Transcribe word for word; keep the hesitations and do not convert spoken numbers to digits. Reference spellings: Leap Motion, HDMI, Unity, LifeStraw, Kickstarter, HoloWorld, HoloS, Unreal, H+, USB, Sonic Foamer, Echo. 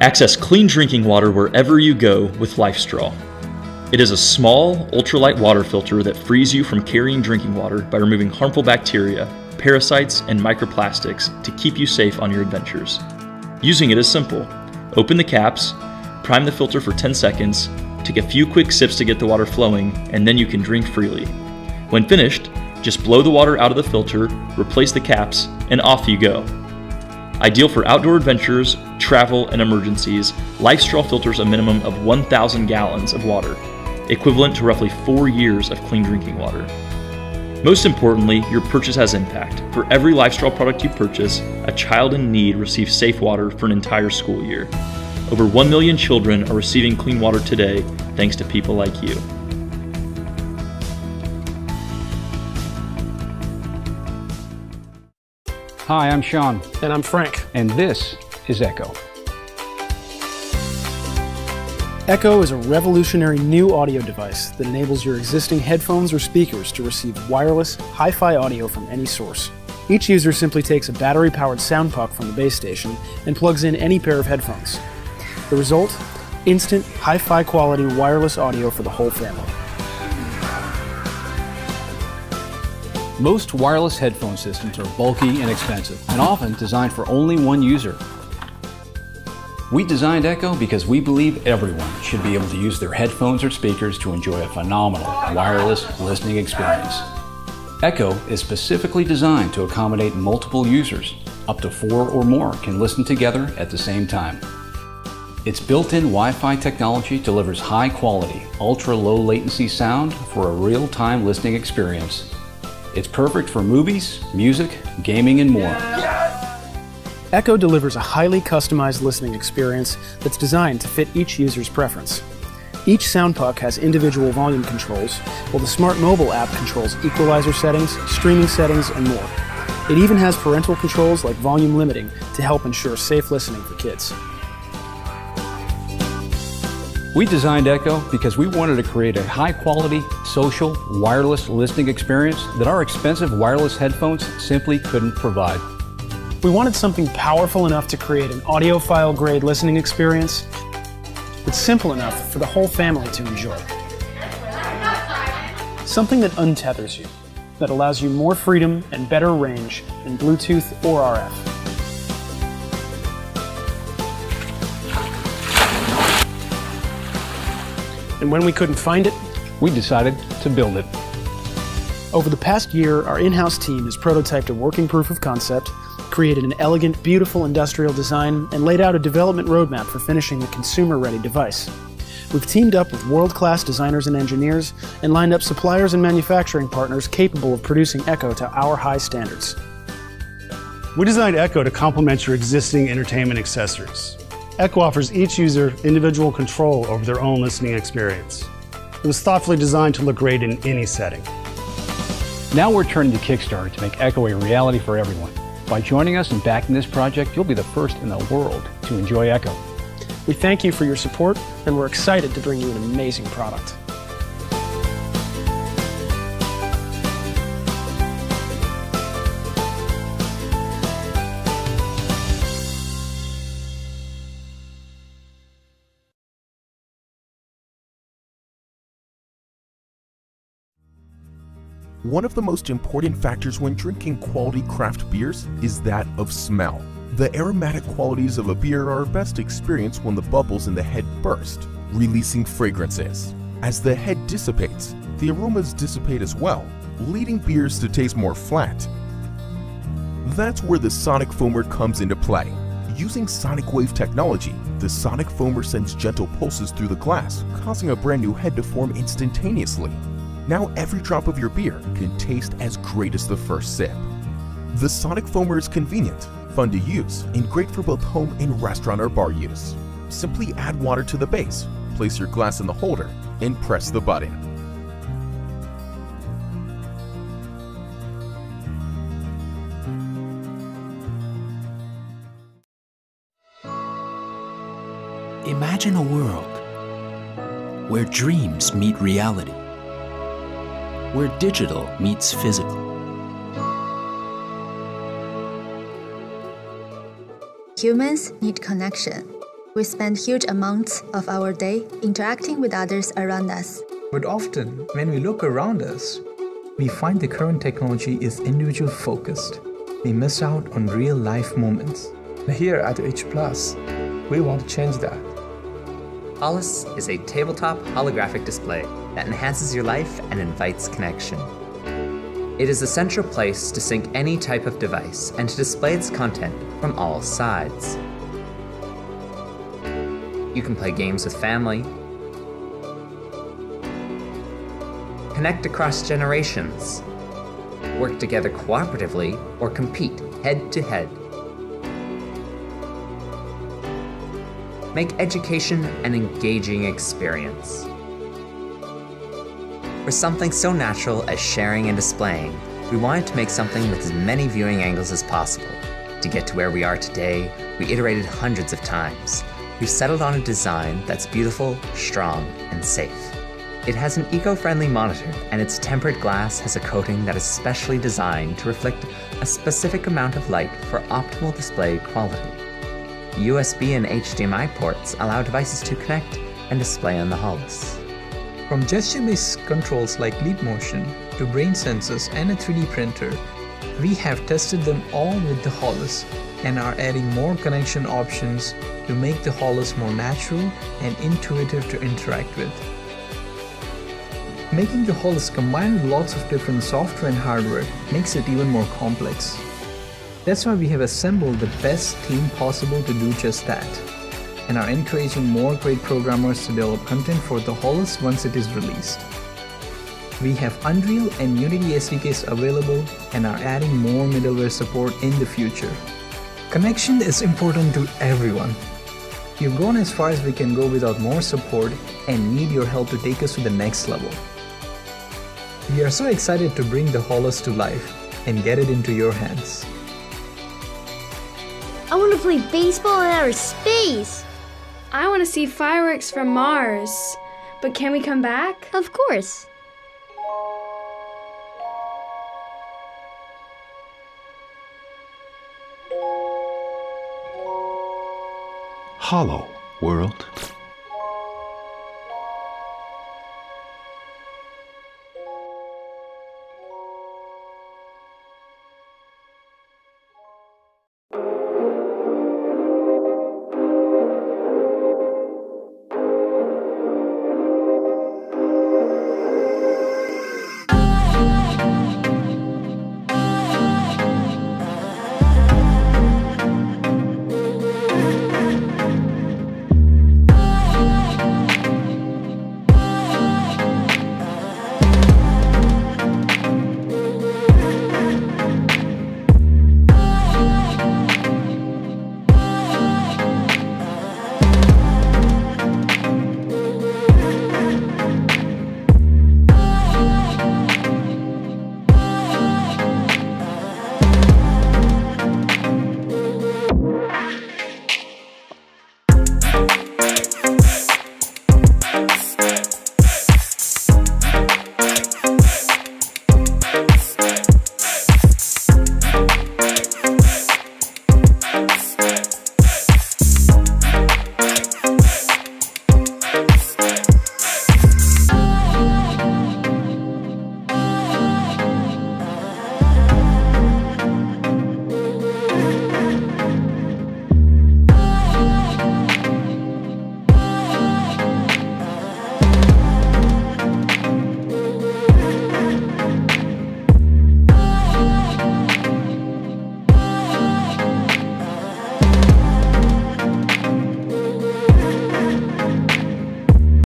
Access clean drinking water wherever you go with LifeStraw. It is a small, ultralight water filter that frees you from carrying drinking water by removing harmful bacteria, parasites, and microplastics to keep you safe on your adventures. Using it is simple. Open the caps, prime the filter for ten seconds, take a few quick sips to get the water flowing, and then you can drink freely. When finished, just blow the water out of the filter, replace the caps, and off you go. Ideal for outdoor adventures, travel, and emergencies, LifeStraw filters a minimum of one thousand gallons of water, equivalent to roughly four years of clean drinking water. Most importantly, your purchase has impact. For every LifeStraw product you purchase, a child in need receives safe water for an entire school year. Over one million children are receiving clean water today thanks to people like you. Hi, I'm Sean. And I'm Frank. And this is Echo. Echo is a revolutionary new audio device that enables your existing headphones or speakers to receive wireless, hi-fi audio from any source. Each user simply takes a battery-powered sound puck from the base station and plugs in any pair of headphones. The result? Instant, hi-fi quality wireless audio for the whole family. Most wireless headphone systems are bulky and expensive, and often designed for only one user. We designed Echo because we believe everyone should be able to use their headphones or speakers to enjoy a phenomenal wireless listening experience. Echo is specifically designed to accommodate multiple users. Up to four or more can listen together at the same time. Its built-in Wi-Fi technology delivers high-quality, ultra-low latency sound for a real-time listening experience. It's perfect for movies, music, gaming, and more. Yes! Echo delivers a highly customized listening experience that's designed to fit each user's preference. Each sound puck has individual volume controls, while the smart mobile app controls equalizer settings, streaming settings, and more. It even has parental controls like volume limiting to help ensure safe listening for kids. We designed Echo because we wanted to create a high-quality, social, wireless listening experience that our expensive wireless headphones simply couldn't provide. We wanted something powerful enough to create an audiophile-grade listening experience that's simple enough for the whole family to enjoy. Something that untethers you, that allows you more freedom and better range than Bluetooth or R F. And when we couldn't find it, we decided to build it. Over the past year, our in-house team has prototyped a working proof of concept, created an elegant, beautiful industrial design, and laid out a development roadmap for finishing the consumer-ready device. We've teamed up with world-class designers and engineers and lined up suppliers and manufacturing partners capable of producing Echo to our high standards. We designed Echo to complement your existing entertainment accessories. Echo offers each user individual control over their own listening experience. It was thoughtfully designed to look great in any setting. Now we're turning to Kickstarter to make Echo a reality for everyone. By joining us and backing this project, you'll be the first in the world to enjoy Echo. We thank you for your support, and we're excited to bring you an amazing product. One of the most important factors when drinking quality craft beers is that of smell. The aromatic qualities of a beer are best experienced when the bubbles in the head burst, releasing fragrances. As the head dissipates, the aromas dissipate as well, leading beers to taste more flat. That's where the Sonic Foamer comes into play. Using sonic wave technology, the Sonic Foamer sends gentle pulses through the glass, causing a brand new head to form instantaneously. Now every drop of your beer can taste as great as the first sip. The Sonic Foamer is convenient, fun to use, and great for both home and restaurant or bar use. Simply add water to the base, place your glass in the holder, and press the button. Imagine a world where dreams meet reality. where digital meets physical. Humans need connection. We spend huge amounts of our day interacting with others around us. But often, when we look around us, we find the current technology is individual-focused. We miss out on real-life moments. Here at H plus, we want to change that. HoloS is a tabletop holographic display that enhances your life and invites connection. It is a central place to sync any type of device and to display its content from all sides. You can play games with family, connect across generations, work together cooperatively, or compete head-to-head. Make education an engaging experience. For something so natural as sharing and displaying, we wanted to make something with as many viewing angles as possible. To get to where we are today, we iterated hundreds of times. We've settled on a design that's beautiful, strong, and safe. It has an eco-friendly monitor, and its tempered glass has a coating that is specially designed to reflect a specific amount of light for optimal display quality. U S B and H D M I ports allow devices to connect and display on the HoloS. From gesture-based controls like Leap Motion to brain sensors and a three D printer, we have tested them all with the HoloS and are adding more connection options to make the HoloS more natural and intuitive to interact with. Making the HoloS combined with lots of different software and hardware makes it even more complex. That's why we have assembled the best team possible to do just that, and are encouraging more great programmers to develop content for the HoloS once it is released. We have Unreal and Unity S D Ks available and are adding more middleware support in the future. Connection is important to everyone. We've gone as far as we can go without more support and need your help to take us to the next level. We are so excited to bring the HoloS to life and get it into your hands. I want to play baseball in outer space! I want to see fireworks from Mars. But can we come back? Of course! HoloWorld.